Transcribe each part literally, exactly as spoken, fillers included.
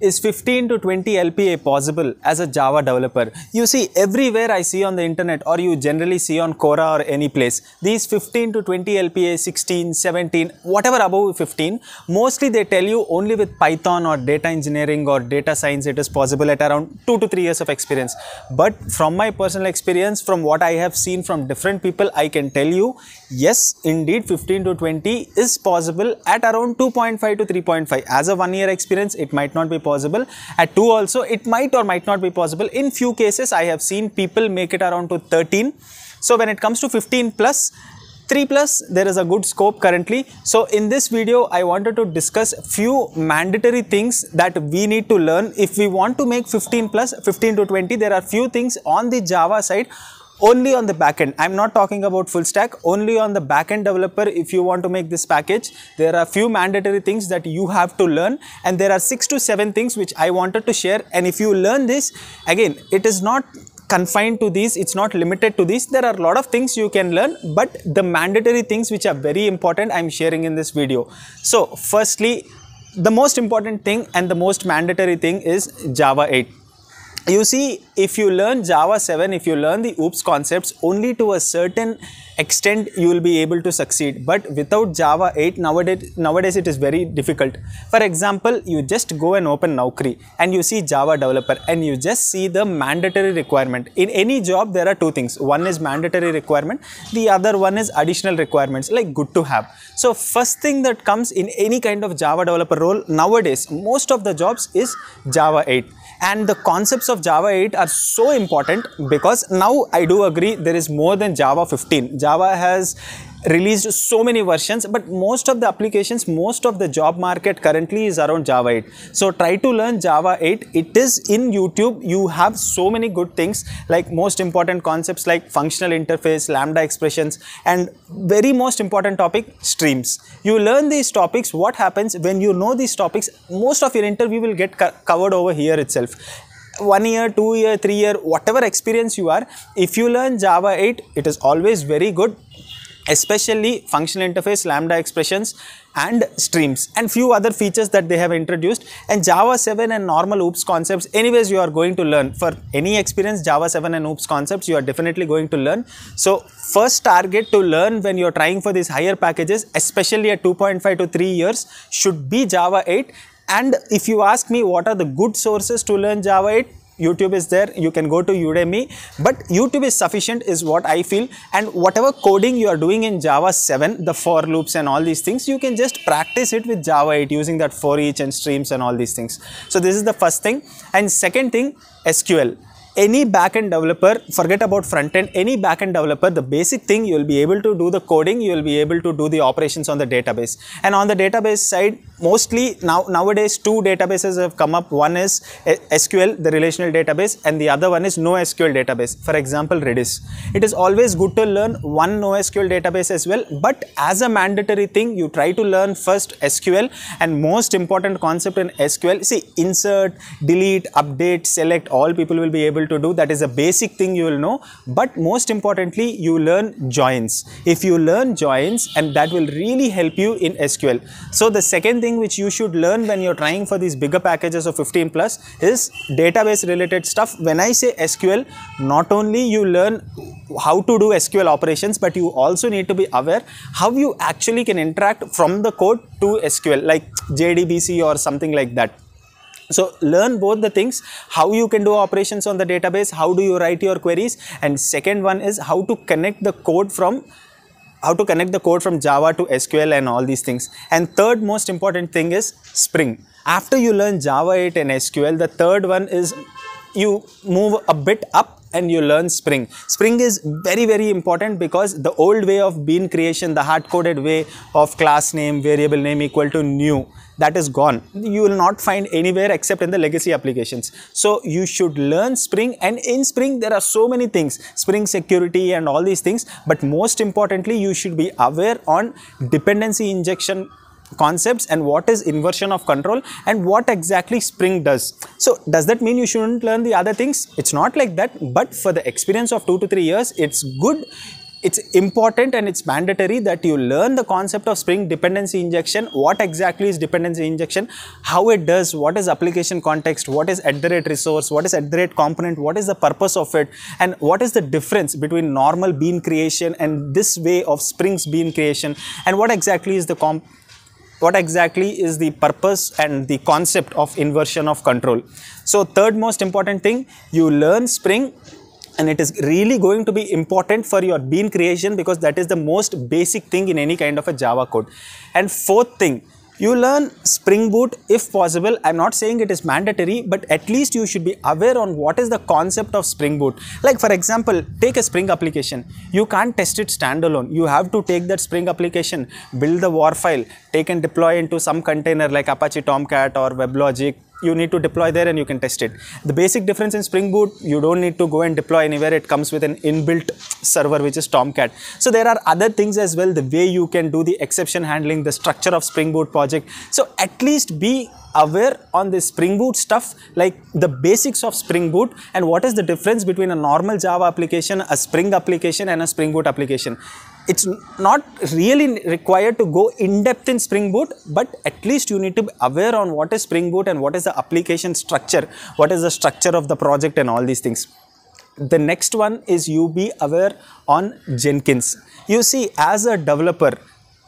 is fifteen to twenty L P A possible as a Java developer? You see, everywhere I see on the internet, or you generally see on Quora or any place, these fifteen to twenty L P A, sixteen, seventeen, whatever above fifteen, mostly they tell you only with Python or data engineering or data science it is possible at around two to three years of experience. But from my personal experience, from what I have seen from different people, I can tell you, yes, indeed fifteen to twenty is possible at around two point five to three point five. As a one year experience, it might not be possible. At two also, it might or might not be possible. In few cases, I have seen people make it around to thirteen. So when it comes to fifteen plus, three plus, there is a good scope currently. So in this video, I wanted to discuss few mandatory things that we need to learn. If we want to make fifteen plus, fifteen to twenty, there are few things on the Java side. Only on the backend. I'm not talking about full stack. Only on the backend developer, if you want to make this package, there are few mandatory things that you have to learn, and there are six to seven things which I wanted to share. And if you learn this, again, it is not confined to these, it's not limited to these. There are a lot of things you can learn, but the mandatory things which are very important, I'm sharing in this video. So firstly, the most important thing and the most mandatory thing is Java eight. You see, if you learn Java seven, if you learn the OOPS concepts, only to a certain extent you will be able to succeed. But without Java eight, nowadays, nowadays it is very difficult. For example, you just go and open Naukri and you see Java developer and you just see the mandatory requirement. In any job, there are two things. One is mandatory requirement. The other one is additional requirements, like good to have. So first thing that comes in any kind of Java developer role nowadays, most of the jobs is Java eight. And the concepts of Java eight are so important, because now I do agree there is more than Java fifteen. Java has released so many versions, but most of the applications, most of the job market currently is around Java eight. So try to learn Java eight. It is in YouTube. You have so many good things, like most important concepts like functional interface, lambda expressions, and very most important topic, streams. You learn these topics. What happens when you know these topics? Most of your interview will get co- covered over here itself. One year, two year, three year, whatever experience you are, if you learn Java eight, it is always very good. Especially functional interface, lambda expressions and streams and few other features that they have introduced, and Java seven and normal OOPS concepts. Anyways, you are going to learn for any experience. Java seven and OOPS concepts you are definitely going to learn. So first target to learn when you're trying for these higher packages, especially at two point five to three years, should be Java eight. And if you ask me what are the good sources to learn Java eight, YouTube is there, you can go to Udemy, but YouTube is sufficient is what I feel. And whatever coding you are doing in Java seven, the for loops and all these things, you can just practice it with Java eight using that for each and streams and all these things. So this is the first thing. And second thing, S Q L. Any backend developer, forget about front end, any backend developer, the basic thing, you will be able to do the coding, you will be able to do the operations on the database. And on the database side, mostly now nowadays two databases have come up. One is S Q L, the relational database, and the other one is NoSQL database. For example, Redis. It is always good to learn one NoSQL database as well, but as a mandatory thing, you try to learn first S Q L, and most important concept in S Q L, see, insert, delete, update, select, all people will be able to do. That is a basic thing you will know, but most importantly, you learn joins. If you learn joins, and that will really help you in S Q L. So the second thing which you should learn when you're trying for these bigger packages of fifteen plus is database related stuff. When I say S Q L, not only you learn how to do S Q L operations, but you also need to be aware how you actually can interact from the code to S Q L, like J D B C or something like that. So learn both the things, how you can do operations on the database, how do you write your queries, and second one is how to connect the code from how to connect the code from Java to S Q L and all these things. And third most important thing is Spring. After you learn Java eight and S Q L, the third one is you move a bit up and you learn Spring. Spring is very, very important, because the old way of bean creation, the hard-coded way of class name, variable name equal to new, that is gone. You will not find anywhere except in the legacy applications. So you should learn Spring, and in Spring there are so many things, Spring security and all these things, but most importantly you should be aware on dependency injection concepts and what is inversion of control and what exactly Spring does. So does that mean you shouldn't learn the other things? It's not like that, but for the experience of two to three years, it's good it's important and it's mandatory that you learn the concept of Spring dependency injection, what exactly is dependency injection, how it does, what is application context, what is at the rate resource, what is at the rate component, what is the purpose of it, and what is the difference between normal bean creation and this way of Spring's bean creation, and what exactly is the comp what exactly is the purpose and the concept of inversion of control. So third most important thing, you learn Spring. And it is really going to be important for your bean creation, because that is the most basic thing in any kind of a Java code. And fourth thing, you learn Spring Boot if possible. I'm not saying it is mandatory, but at least you should be aware on what is the concept of Spring Boot. Like for example, take a Spring application. You can't test it standalone. You have to take that Spring application, build the war file, take and deploy into some container like Apache Tomcat or WebLogic. You need to deploy there and you can test it. The basic difference in Spring Boot, you don't need to go and deploy anywhere. It comes with an inbuilt server, which is Tomcat. So there are other things as well, the way you can do the exception handling, the structure of Spring Boot project. So at least be aware on the Spring Boot stuff, like the basics of Spring Boot and what is the difference between a normal Java application, a Spring application and a Spring Boot application. It's not really required to go in depth in Spring Boot, but at least you need to be aware on what is Spring Boot and what is the application structure, what is the structure of the project and all these things. The next one is you be aware on Jenkins. You see, as a developer,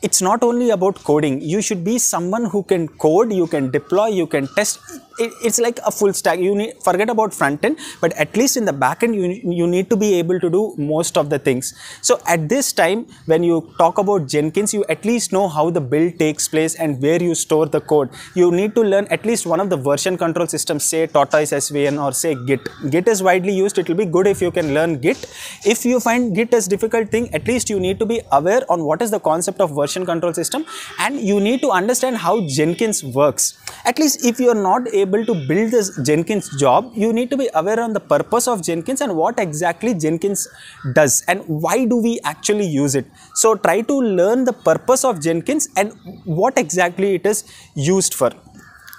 it's not only about coding. You should be someone who can code, you can deploy, you can test. It's like a full stack. You need, forget about front end, but at least in the back end, you, you need to be able to do most of the things. So at this time, when you talk about Jenkins, you at least know how the build takes place and where you store the code. You need to learn at least one of the version control systems, say Tortoise S V N or say Git. Git is widely used. It will be good if you can learn Git. If you find Git as a difficult thing, at least you need to be aware on what is the concept of version control system, and you need to understand how Jenkins works. At least if you are not able to build this Jenkins job, you need to be aware on the purpose of Jenkins and what exactly Jenkins does and why do we actually use it. So try to learn the purpose of Jenkins and what exactly it is used for.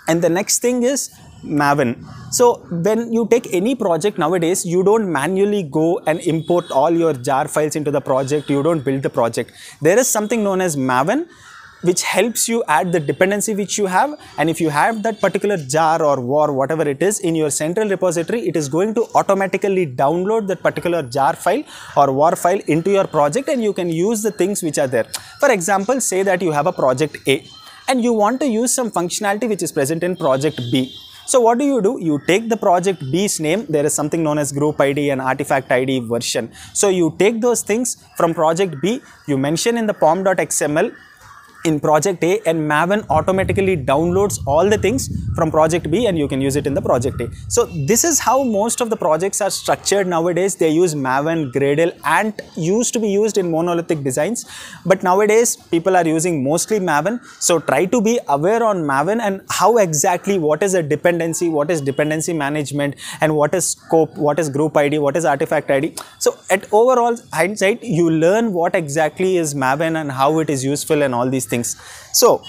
And the next thing is Maven. So when you take any project nowadays, you don't manually go and import all your jar files into the project. You don't build the project. There is something known as Maven, which helps you add the dependency which you have, and if you have that particular jar or war, whatever it is, in your central repository, it is going to automatically download that particular jar file or war file into your project, and you can use the things which are there. For example, say that you have a project A and you want to use some functionality which is present in project B. So what do you do? You take the project B's name. There is something known as group I D and artifact I D version. So you take those things from project B, you mention in the pom.xml in project A, and Maven automatically downloads all the things from project B and you can use it in the project A. So this is how most of the projects are structured nowadays. They use Maven, Gradle, and used to be used in monolithic designs. But nowadays people are using mostly Maven. So try to be aware on Maven and how exactly what is a dependency, what is dependency management, and what is scope, what is group I D, what is artifact I D. So at overall hindsight, you learn what exactly is Maven and how it is useful and all these things. Things. So,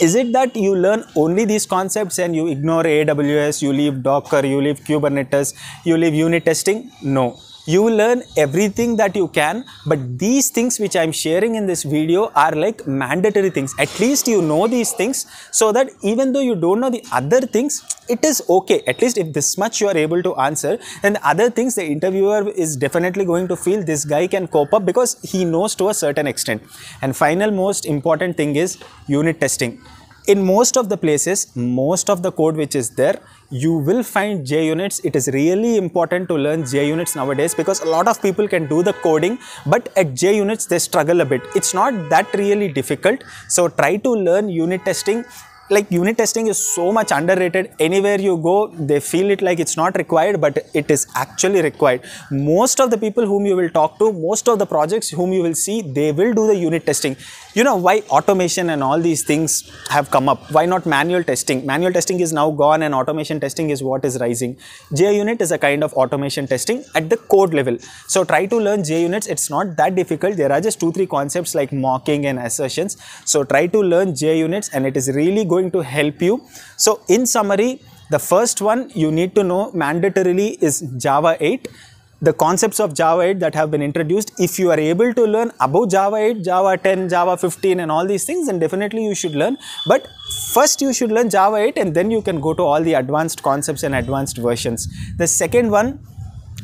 is it that you learn only these concepts and you ignore A W S, you leave Docker, you leave Kubernetes, you leave unit testing? No. You learn everything that you can, but these things which I'm sharing in this video are like mandatory things. At least you know these things, so that even though you don't know the other things, it is okay. At least if this much you are able to answer, then the other things the interviewer is definitely going to feel this guy can cope up because he knows to a certain extent. And final most important thing is unit testing. In most of the places, most of the code which is there, you will find JUnits. It is really important to learn JUnits nowadays because a lot of people can do the coding, but at JUnits they struggle a bit. It's not that really difficult. So try to learn unit testing. Like unit testing is so much underrated. Anywhere you go, they feel it like it's not required, but it is actually required. Most of the people whom you will talk to, most of the projects whom you will see, they will do the unit testing. You know why automation and all these things have come up? Why not manual testing? Manual testing is now gone and automation testing is what is rising. JUnit is a kind of automation testing at the code level. So try to learn JUnits. It's not that difficult. There are just two, three concepts like mocking and assertions. So try to learn JUnits and it is really good. Going to help you. So in summary, the first one you need to know mandatorily is Java eight. the concepts of Java eight that have been introduced. If you are able to learn about Java eight, Java ten, Java fifteen and all these things, then definitely you should learn. But first you should learn Java eight and then you can go to all the advanced concepts and advanced versions. The second one,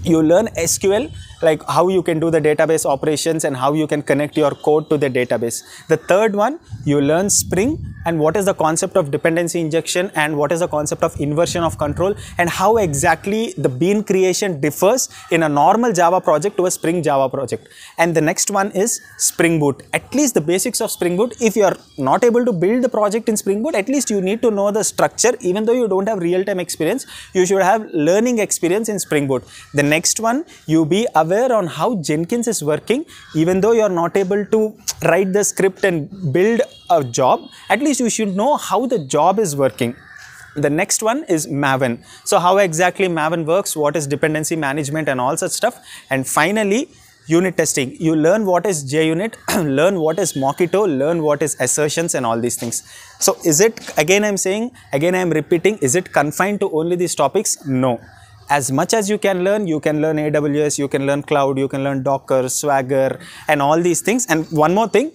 you learn S Q L, like how you can do the database operations and how you can connect your code to the database. The third one, you learn Spring and what is the concept of dependency injection and what is the concept of inversion of control and how exactly the bean creation differs in a normal Java project to a Spring Java project. And the next one is Spring Boot, at least the basics of Spring Boot. If you are not able to build the project in Spring Boot, at least you need to know the structure. Even though you don't have real-time experience, you should have learning experience in Spring Boot. The next one, you be aware on how Jenkins is working. Even though you are not able to write the script and build a job, at least you should know how the job is working. The next one is Maven. So how exactly Maven works, what is dependency management and all such stuff. And finally, unit testing. You learn what is JUnit, learn what is Mockito, learn what is assertions and all these things. So is it, again I'm saying, again I'm repeating, is it confined to only these topics? No. As much as you can learn, you can learn A W S, you can learn cloud, you can learn Docker, Swagger and all these things. And one more thing,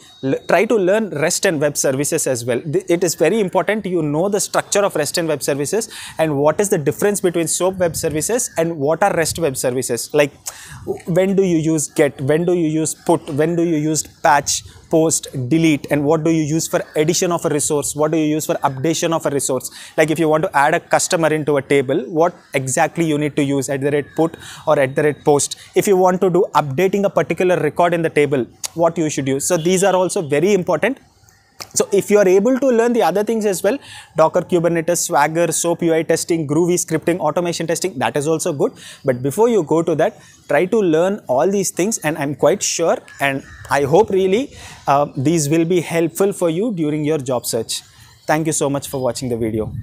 try to learn REST and web services as well. It is very important you know the structure of REST and web services and what is the difference between SOAP web services and what are REST web services. Like when do you use GET, when do you use PUT, when do you use PATCH, POST, DELETE, and what do you use for addition of a resource, what do you use for updation of a resource. Like if you want to add a customer into a table, what exactly you need to use at the rate PUT or at the rate POST. If you want to do updating a particular record in the table, what you should use. So these are also very important. So if you are able to learn the other things as well, Docker, Kubernetes, Swagger, SOAP U I testing, Groovy scripting, automation testing, that is also good. But before you go to that, try to learn all these things, and I'm quite sure and I hope really uh, these will be helpful for you during your job search. Thank you so much for watching the video.